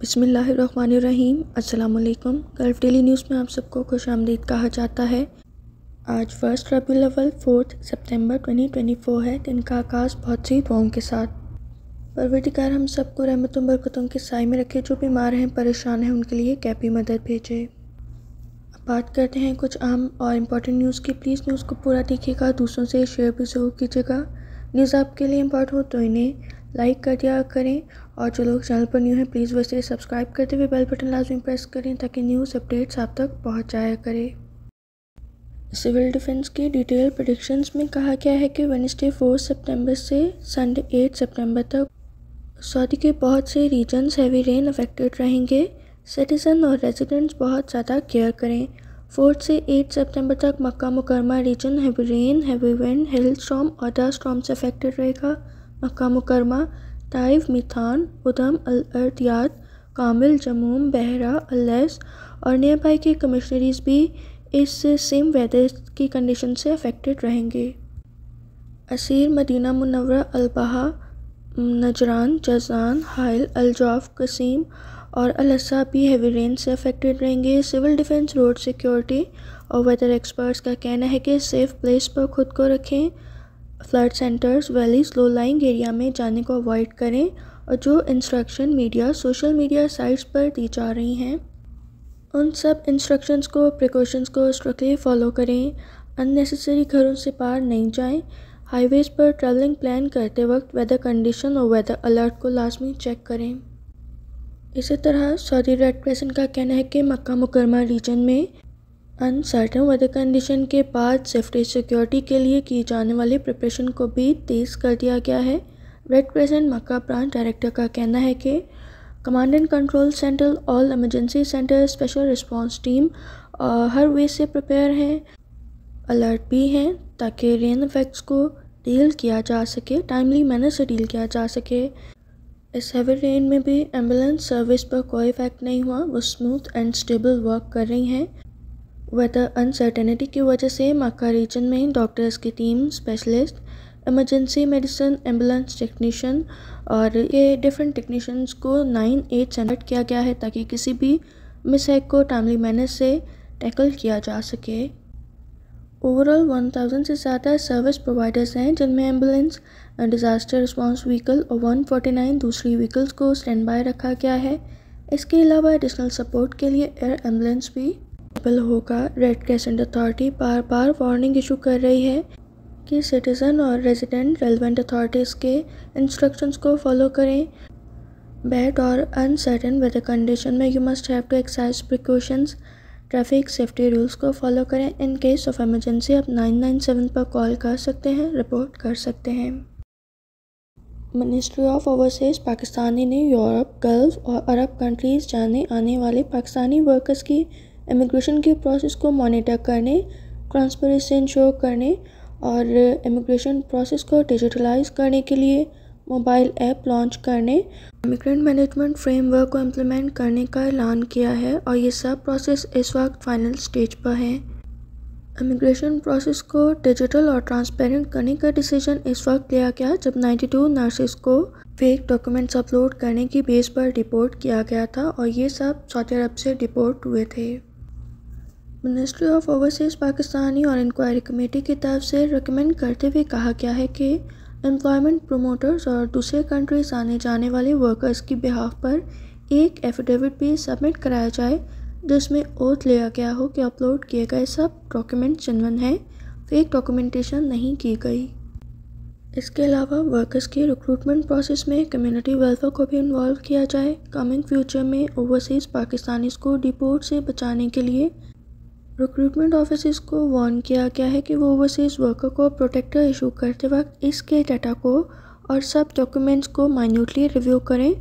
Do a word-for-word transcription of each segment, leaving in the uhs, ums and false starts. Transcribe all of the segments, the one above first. बिस्मिल्लाहिर्रहमानिर्रहीम। अस्सलाम वालेकुम। गल्फ़ डेली न्यूज़ में आप सबको खुश आमदीद कहा जाता है। आज फर्स्ट रबीउल अव्वल फोर्थ सितंबर ट्वेंटी ट्वेंटी फोर है। दिन का आगाज़ बहुत सी दुआओं के साथ। परवरदिगार हम सबको रहमतों बरकतों के साय में रखे। जो बीमार हैं, परेशान हैं, उनके लिए कैफी मदद भेजे। अब बात करते हैं कुछ आम और इम्पॉर्टेंट न्यूज़ की। प्लीज़ न्यूज़ को पूरा देखिएगा, दूसरों से शेयर भी ज़रूर कीजिएगा। न्यूज़ आपके लिए इम्पॉर्टेंट हो तो इन्हें लाइक कर दिया करें, और जो लोग चैनल पर न्यू हैं प्लीज़ वैसे सब्सक्राइब करते हुए बेल बटन लाजमी प्रेस करें ताकि न्यूज़ अपडेट्स आप तक पहुँच जाया करें। सिविल डिफेंस की डिटेल प्रेडिक्शंस में कहा गया है कि वेडनेसडे फोर सितंबर से संडे एट सितंबर तक सऊदी के बहुत से रीजन्स हैवी रेन अफेक्टेड रहेंगे। सिटीज़न और रेजिडेंट्स बहुत ज़्यादा केयर करें। फोर्थ से एट सितंबर तक Makkah Mukarramah region heavy rain, heavy wind, hail storm और डस्ट स्टॉर्म से अफेक्टेड रहेगा। मक्का मुकरमा, ताइफ, मिथान, उदम, अल अर्दयात, कामिल, जमूम, बहरा, अलैस और नियर बाई के कमिश्नरीज भी इस सेम वेदर की कंडीशन से अफेक्टेड रहेंगे। Asir, Madinah Munawwarah, Albaha, Najran, Jazan, Hail, Al Jouf, Qassim और अलसा भी हैवी रेन से अफेक्टेड रहेंगे। सिविल डिफेंस, रोड सिक्योरिटी और वेदर एक्सपर्ट्स का कहना है कि सेफ़ प्लेस पर खुद को रखें। Flood centres, valleys, low lying area में जाने को अवॉइड करें, और जो instruction media social media sites पर दी जा रही हैं उन सब इंस्ट्रक्शंस को, प्रिकॉशंस को स्ट्रिक्टली फॉलो करें। अननेसेसरी घरों से बाहर नहीं जाएं। हाईवेज़ पर ट्रैवलिंग प्लान करते वक्त वेदर कंडीशन और वेदर अलर्ट को लाजमी चेक करें। इसी तरह सऊदी रेड क्रेसेंट का कहना है कि मक्का मुकरमा रीजन में अनसर्टन वेदर कंडीशन के बाद सेफ्टी सिक्योरिटी के लिए की जाने वाली प्रिपरेशन को भी तेज़ कर दिया गया है। Red crescent Makkah branch director का कहना है कि command and control centre, all emergency centre, special response team हर वे से प्रिपेयर हैं, अलर्ट भी हैं ताकि रेन इफेक्ट्स को डील किया जा सके, टाइमली मैनर से डील किया जा सके। इस हैवी रेन में भी एम्बुलेंस सर्विस पर कोई इफेक्ट नहीं हुआ, वो स्मूथ एंड स्टेबल वर्क कर रही हैं। वेदर अनसर्टेनिटी की वजह से मक्का रीजन में डॉक्टर्स की team, specialist, emergency medicine, ambulance technician और ये डिफरेंट टेक्नीशियंस को नाइन एट सेंट किया गया है ताकि किसी भी मिसहैक को टाइमली मैनर से टैकल किया जा सके। ओवरऑल वन थाउज़ेंड से ज़्यादा सर्विस प्रोवाइडर्स हैं जिनमें एम्बुलेंस, डिज़ास्टर रिस्पॉन्स व्हीकल और वन फोर्टी नाइन दूसरी व्हीकल्स को स्टैंड बाय रखा गया है। इसके अलावा एडिशनल सपोर्ट के लिए एयर एम्बुलेंस भी होगा। रेड क्रेसेंट अथॉरिटी बार बार वार्निंग इशू कर रही है कि सिटीज़न और रेजिडेंट रेलिवेंट अथॉरिटीज़ के इंस्ट्रक्शंस को फॉलो करें। बैड और अनसर्टेन वेदर कंडीशन में you must have to exercise precautions. Traffic safety rules को फॉलो करें। इन केस ऑफ इमरजेंसी आप नाइन नाइन सेवन पर कॉल कर सकते हैं, रिपोर्ट कर सकते हैं। मिनिस्ट्री ऑफ ओवरसीज़ पाकिस्तानी ने यूरोप, गल्फ़ और अरब कंट्रीज़ जाने आने वाले पाकिस्तानी वर्कर्स की इमिग्रेशन के प्रोसेस को मॉनिटर करने, ट्रांसपेरेंसी इंश्योर करने और इमिग्रेशन प्रोसेस को डिजिटलाइज करने के लिए मोबाइल ऐप लॉन्च करने, इमिग्रेंट मैनेजमेंट फ्रेमवर्क को इम्प्लीमेंट करने का ऐलान किया है, और ये सब प्रोसेस इस वक्त फाइनल स्टेज पर है। इमिग्रेशन प्रोसेस को डिजिटल और ट्रांसपेरेंट करने का डिसीजन इस वक्त लिया गया जब नाइन्टी टू नर्सेस को फेक डॉक्यूमेंट्स अपलोड करने की बेस पर डिपोर्ट किया गया था, और ये सब सऊदी अरब से डिपोर्ट हुए थे। मिनिस्ट्री ऑफ ओवरसीज़ पाकिस्तानी और इंक्वायरी कमेटी की तरफ से रिकमेंड करते हुए कहा गया है कि एम्प्लॉयमेंट प्रोमोटर्स और दूसरे कंट्रीज आने जाने वाले वर्कर्स की बिहाफ पर एक एफिडेविट भी सबमिट कराया जाए जिसमें ओथ लिया गया हो कि अपलोड किए गए सब डॉक्यूमेंट जेन्युइन हैं, फेक डॉक्यूमेंटेशन नहीं की गई। इसके अलावा वर्कर्स के रिक्रूटमेंट प्रोसेस में कम्युनिटी वेलफेयर को भी इन्वॉल्व किया जाए। कमिंग फ्यूचर में ओवरसीज़ पाकिस्तानीज़ को डिपोर्ट से बचाने के लिए रिक्रूटमेंट ऑफिसर्स को वार्न किया गया है कि वो ओवरसीज़ वर्कर को प्रोटेक्टर इशू करते वक्त इसके डाटा को और सब डॉक्यूमेंट्स को माइन्यूटली रिव्यू करें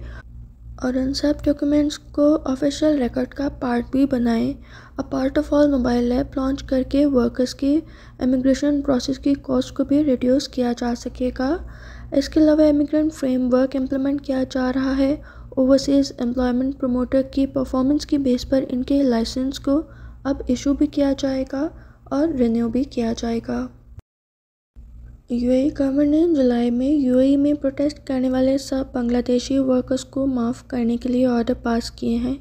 और उन सब डॉक्यूमेंट्स को ऑफिशियल रिकॉर्ड का पार्ट भी बनाएं। A part of all mobile app launch करके वर्कर्स की इमिग्रेशन प्रोसेस की कॉस्ट को भी रिड्यूस किया जा सकेगा। इसके अलावा इमिग्रेंट फ्रेमवर्क इम्प्लीमेंट किया जा रहा है। ओवरसीज़ एम्प्लॉयमेंट प्रमोटर की परफॉर्मेंस की बेस पर इनके लाइसेंस को अब इशू भी किया जाएगा और रिन्यू भी किया जाएगा। यूएई गवर्नमेंट ने जुलाई में यूएई में प्रोटेस्ट करने वाले सब बांग्लादेशी वर्कर्स को माफ़ करने के लिए ऑर्डर पास किए हैं।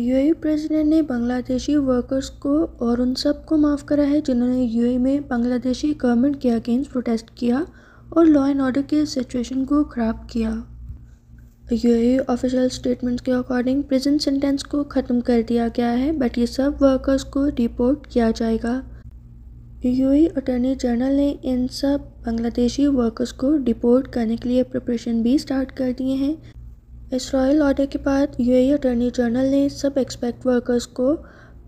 यूएई प्रेसिडेंट ने बांग्लादेशी वर्कर्स को और उन सब को माफ़ करा है जिन्होंने यूएई में बांग्लादेशी गवर्नमेंट के अगेंस्ट प्रोटेस्ट किया और लॉ एंड ऑर्डर के सिचुएशन को ख़राब किया। यूएई ऑफिशियल स्टेटमेंट्स के अकॉर्डिंग प्रिजन सेंटेंस को ख़त्म कर दिया गया है, बट ये सब वर्कर्स को डिपोर्ट किया जाएगा। यूएई अटॉर्नी जनरल ने इन सब बांग्लादेशी वर्कर्स को डिपोर्ट करने के लिए प्रिपरेशन भी स्टार्ट कर दिए हैं। इस रॉयल ऑर्डर के बाद यूएई अटॉर्नी जनरल ने सब एक्सपेक्ट वर्कर्स को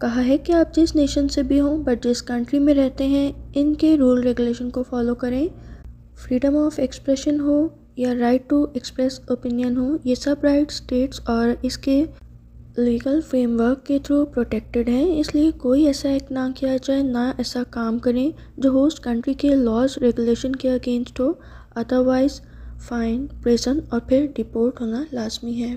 कहा है कि आप जिस नेशन से भी हों बट जिस कंट्री में रहते हैं इनके रूल रेगुलेशन को फॉलो करें। फ्रीडम ऑफ एक्सप्रेशन हो या राइट टू एक्सप्रेस ओपिनियन हो, ये सब राइट स्टेट्स और इसके लीगल फ्रेमवर्क के थ्रू प्रोटेक्टेड हैं, इसलिए कोई ऐसा एक्ट ना किया जाए, ना ऐसा काम करें जो होस्ट कंट्री के लॉज रेगुलेशन के अगेंस्ट हो, अदरवाइज फाइन, प्रिजन और फिर डिपोर्ट होना लाजमी है।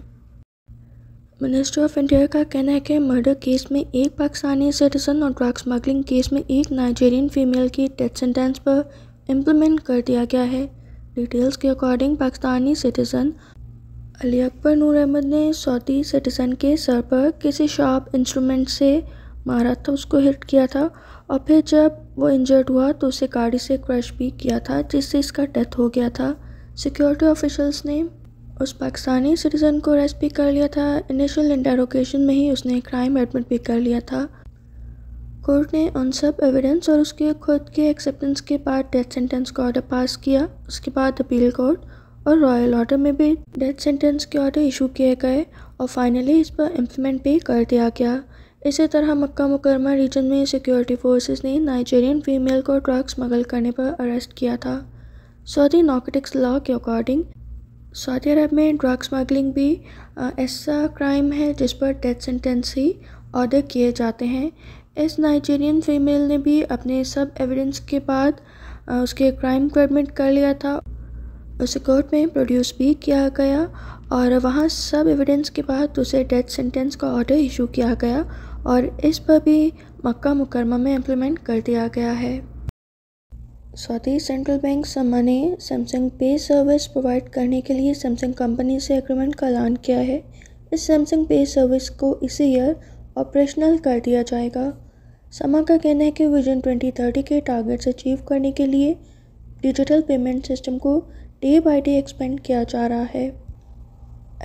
मिनिस्ट्री ऑफ इंटीरियर का कहना है कि मर्डर केस में एक पाकिस्तानी सिटीजन और ड्रग स्मगलिंग केस में एक नाइजीरियन फीमेल की डेथ सेंटेंस पर इम्प्लीमेंट कर दिया गया है। डिटेल्स के अकॉर्डिंग पाकिस्तानी सिटीजन अली अकबर नूर अहमद ने सऊदी सिटीजन के सर पर किसी शार्प इंस्ट्रूमेंट से मारा था, उसको हिट किया था और फिर जब वो इंजर्ड हुआ तो उसे गाड़ी से क्रश भी किया था, जिससे इसका डेथ हो गया था। सिक्योरिटी ऑफिशल्स ने उस पाकिस्तानी सिटीजन को अरेस्ट भी कर लिया था। इनिशियल इंटरोगेशन में ही उसने क्राइम एडमिट भी कर लिया था। कोर्ट ने उन सब एविडेंस और उसके खुद के एक्सेप्टेंस के बाद डेथ सेंटेंस का ऑर्डर पास किया। उसके बाद अपील कोर्ट और रॉयल ऑर्डर में भी डेथ सेंटेंस के ऑर्डर इशू किए गए और फाइनली इस पर इम्प्लीमेंट भी कर दिया गया। इसी तरह मक्का मुकरमा रीजन में सिक्योरिटी फोर्सेस ने नाइजीरियन फीमेल को ड्रग स्मगल करने पर अरेस्ट किया था। सऊदी नार्कोटिक्स लॉ के अकॉर्डिंग सऊदी अरब में ड्रग स्मगलिंग भी ऐसा क्राइम है जिस पर डेथ सेंटेंस ही ऑर्डर किए जाते हैं। इस नाइजीरियन फीमेल ने भी अपने सब एविडेंस के बाद उसके क्राइम को एडमिट कर लिया था, उसे कोर्ट में प्रोड्यूस भी किया गया और वहाँ सब एविडेंस के बाद उसे डेथ सेंटेंस का ऑर्डर इशू किया गया और इस पर भी मक्का मुकरमा में इम्प्लीमेंट कर दिया गया है। सऊदी सेंट्रल बैंक सामा ने सैमसंग पे सर्विस प्रोवाइड करने के लिए सैमसंग कंपनी से एग्रीमेंट का ऐलान किया है। इस सैमसंग पे सर्विस को इसी ईयर ऑपरेशनल कर दिया जाएगा। सामा का कहना है कि विजन ट्वेंटी थर्टी के टारगेट्स अचीव करने के लिए डिजिटल पेमेंट सिस्टम को डे बाय डे एक्सपेंड किया जा रहा है।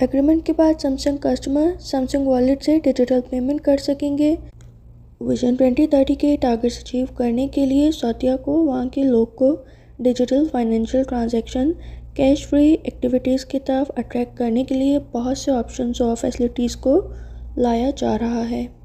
एग्रीमेंट के बाद सैमसंग कस्टमर सैमसंग वॉलेट से डिजिटल पेमेंट कर सकेंगे। विजन ट्वेंटी थर्टी के टारगेट्स अचीव करने के लिए सऊदीया को वहाँ के लोग को digital financial transaction cash free activities की तरफ अट्रैक्ट करने के लिए बहुत से ऑप्शंस और फैसिलिटीज़ को लाया जा रहा है।